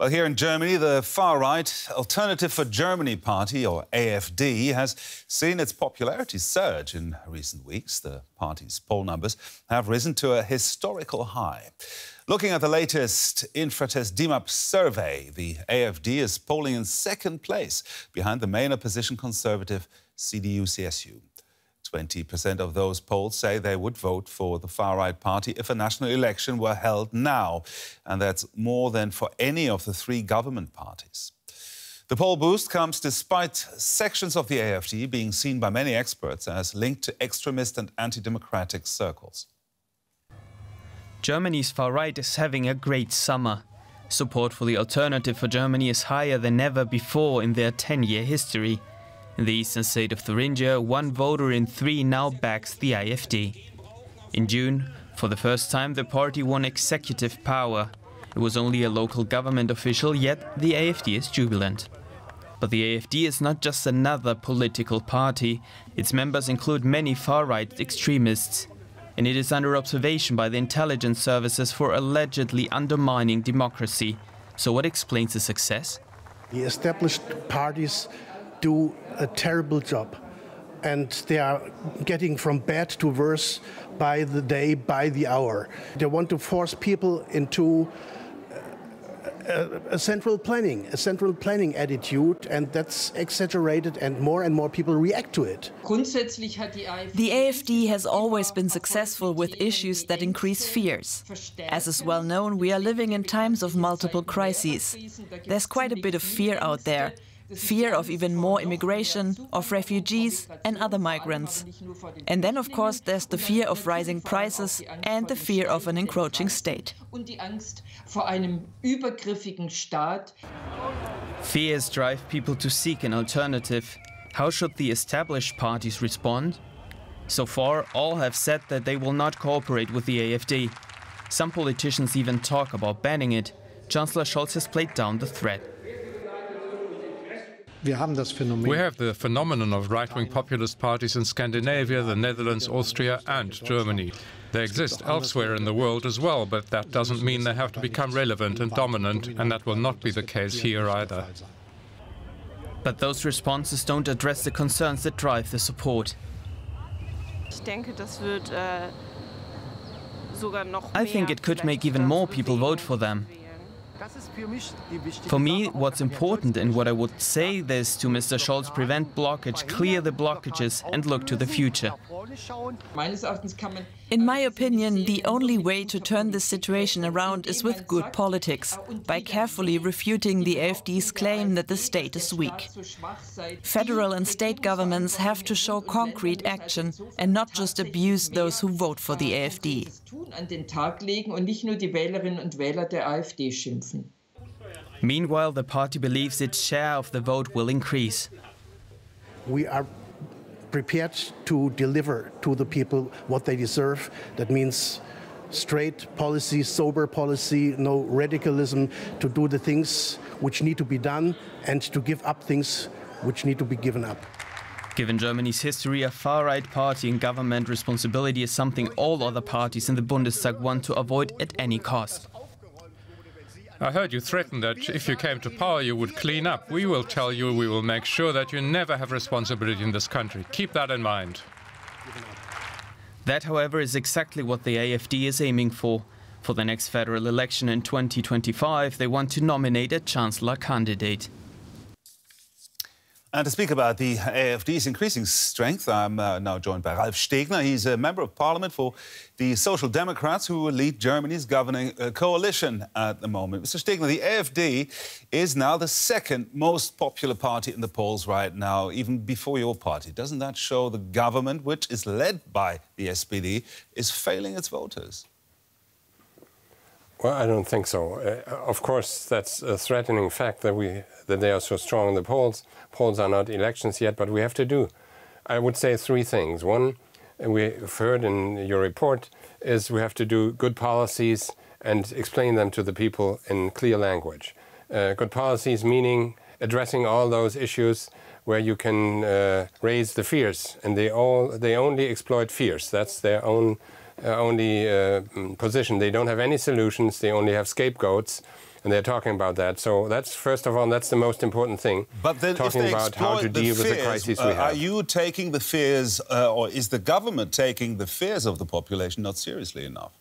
Well, here in Germany, the far-right Alternative for Germany party, or AfD, has seen its popularity surge in recent weeks. The party's poll numbers have risen to a historical high. Looking at the latest Infratest Dimap survey, the AfD is polling in second place behind the main opposition conservative CDU-CSU. 20% of those polled say they would vote for the far-right party if a national election were held now. And that's more than for any of the three government parties. The poll boost comes despite sections of the AfD being seen by many experts as linked to extremist and anti-democratic circles. Germany's far-right is having a great summer. Support for the Alternative for Germany is higher than ever before in their 10-year history. In the eastern state of Thuringia, one voter in three now backs the AfD. In June, for the first time, the party won executive power. It was only a local government official, yet the AfD is jubilant. But the AfD is not just another political party. Its members include many far-right extremists. And it is under observation by the intelligence services for allegedly undermining democracy. So what explains the success? The established parties do a terrible job, and they are getting from bad to worse by the day, by the hour. They want to force people into a central planning attitude, and that's exaggerated, and more people react to it. The AfD has always been successful with issues that increase fears. As is well known, we are living in times of multiple crises. There's quite a bit of fear out there. Fear of even more immigration, of refugees and other migrants. And then, of course, there's the fear of rising prices and the fear of an encroaching state. Fears drive people to seek an alternative. How should the established parties respond? So far, all have said that they will not cooperate with the AfD. Some politicians even talk about banning it. Chancellor Scholz has played down the threat. We have the phenomenon of right-wing populist parties in Scandinavia, the Netherlands, Austria and Germany. They exist elsewhere in the world as well, but that doesn't mean they have to become relevant and dominant, and that will not be the case here either. But those responses don't address the concerns that drive the support. I think it could make even more people vote for them. For me, what's important and what I would say this to Mr. Scholz: prevent blockage, clear the blockages and look to the future. In my opinion, the only way to turn this situation around is with good politics, by carefully refuting the AfD's claim that the state is weak. Federal and state governments have to show concrete action and not just abuse those who vote for the AfD. Meanwhile, the party believes its share of the vote will increase. We are prepared to deliver to the people what they deserve. That means straight policy, sober policy, no radicalism, to do the things which need to be done and to give up things which need to be given up. Given Germany's history, a far-right party in government responsibility is something all other parties in the Bundestag want to avoid at any cost. I heard you threaten that if you came to power you would clean up. We will tell you, we will make sure that you never have responsibility in this country. Keep that in mind. That, however, is exactly what the AfD is aiming for. For the next federal election in 2025, they want to nominate a chancellor candidate. And to speak about the AfD's increasing strength, I'm now joined by Ralf Stegner. He's a member of parliament for the Social Democrats, who will lead Germany's governing coalition at the moment. Mr. Stegner, the AfD is now the second most popular party in the polls right now, even before your party. Doesn't that show the government, which is led by the SPD, is failing its voters? Well, I don't think so. Of course, that's a threatening fact that they are so strong in the polls. Polls are not elections yet, but we have to do, I would say, three things. One, we've heard in your report, is we have to do good policies and explain them to the people in clear language. Good policies meaning addressing all those issues where you can raise the fears, and they only exploit fears. That's their own position. They don't have any solutions, they only have scapegoats, and they're talking about that. So that's, first of all, that's the most important thing. But then talking about how to deal with the crises we have. Are you taking the fears, or is the government taking the fears of the population not seriously enough?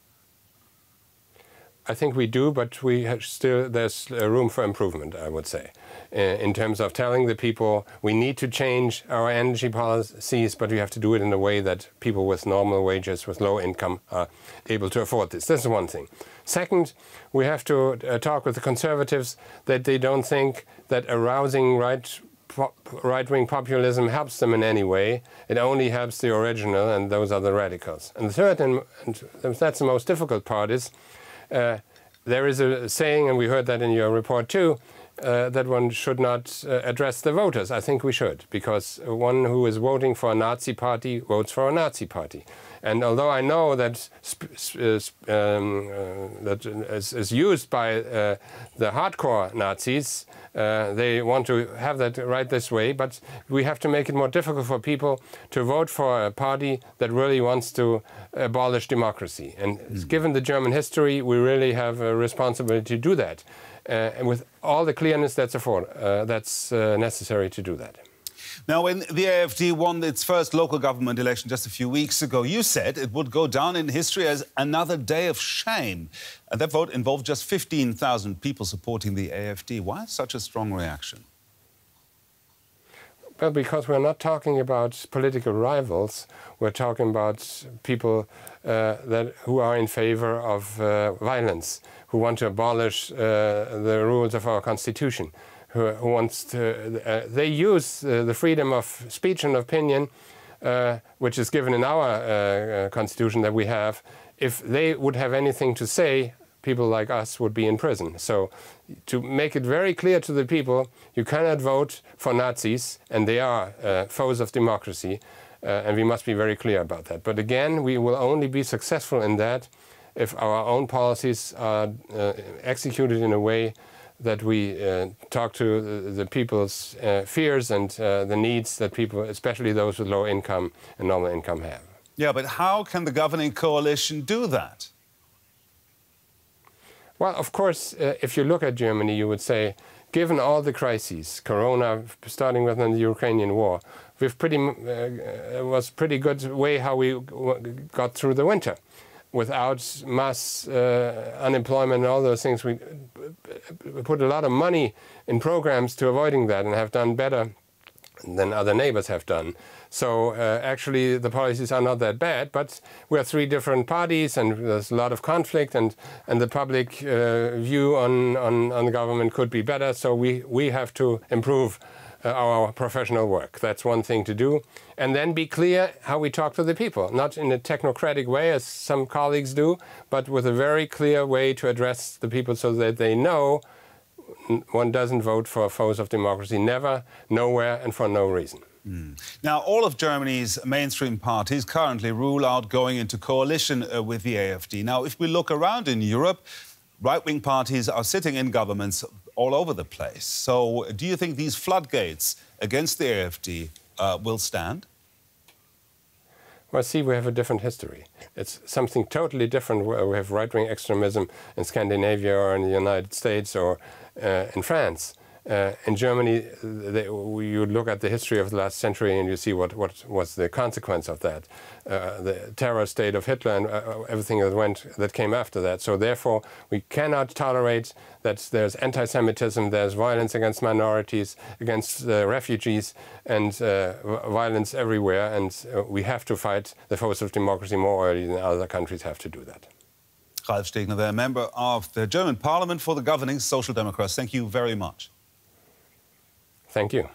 I think we do, but we still, there's room for improvement, I would say, in terms of telling the people we need to change our energy policies, but we have to do it in a way that people with normal wages, with low income, are able to afford this. This is one thing. Second, we have to talk with the conservatives that they don't think that arousing right-wing populism helps them in any way. It only helps the original, and those are the radicals. And the third, and that's the most difficult part, is there is a saying, and we heard that in your report too, that one should not address the voters. I think we should, because one who is voting for a Nazi party votes for a Nazi party. And although I know that that is used by the hardcore Nazis, they want to have that right this way, but we have to make it more difficult for people to vote for a party that really wants to abolish democracy. And given the German history, we really have a responsibility to do that. And with all the clearness that's necessary to do that. Now, when the AfD won its first local government election just a few weeks ago, you said it would go down in history as another day of shame. And that vote involved just 15,000 people supporting the AfD. Why such a strong reaction? Well, because we're not talking about political rivals. We're talking about people who are in favor of violence, who want to abolish the rules of our Constitution. Who wants to, they use the freedom of speech and opinion, which is given in our Constitution that we have. If they would have anything to say, people like us would be in prison. So to make it very clear to the people, you cannot vote for Nazis, and they are foes of democracy, and we must be very clear about that. But again, we will only be successful in that if our own policies are executed in a way that we talk to the people's fears and the needs that people, especially those with low income and normal income, have. Yeah, but how can the governing coalition do that? Well, of course, if you look at Germany, you would say, given all the crises, Corona, starting with the Ukrainian war, we've it was pretty good way how we got through the winter. Without mass unemployment and all those things, we put a lot of money in programs to avoiding that and have done better than other neighbors have done. So actually the policies are not that bad, but we are three different parties and there's a lot of conflict, and the public view on the government could be better, so we have to improve our professional work. That's one thing to do. And then be clear how we talk to the people, not in a technocratic way, as some colleagues do, but with a very clear way to address the people so that they know one doesn't vote for foes of democracy, never, nowhere, and for no reason. Now, all of Germany's mainstream parties currently rule out going into coalition with the AfD. Now, if we look around in Europe, right-wing parties are sitting in governments all over the place. So do you think these floodgates against the AfD will stand? Well, see, we have a different history. It's something totally different. We have right-wing extremism in Scandinavia or in the United States or in France. In Germany, you look at the history of the last century and you see what was the consequence of that. The terror state of Hitler and everything that came after that. So therefore, we cannot tolerate that there's anti-Semitism, there's violence against minorities, against refugees, and violence everywhere. And we have to fight the foes of democracy more early than other countries have to do that. Ralf Stegner, there, member of the German Parliament for the governing Social Democrats. Thank you very much. Thank you.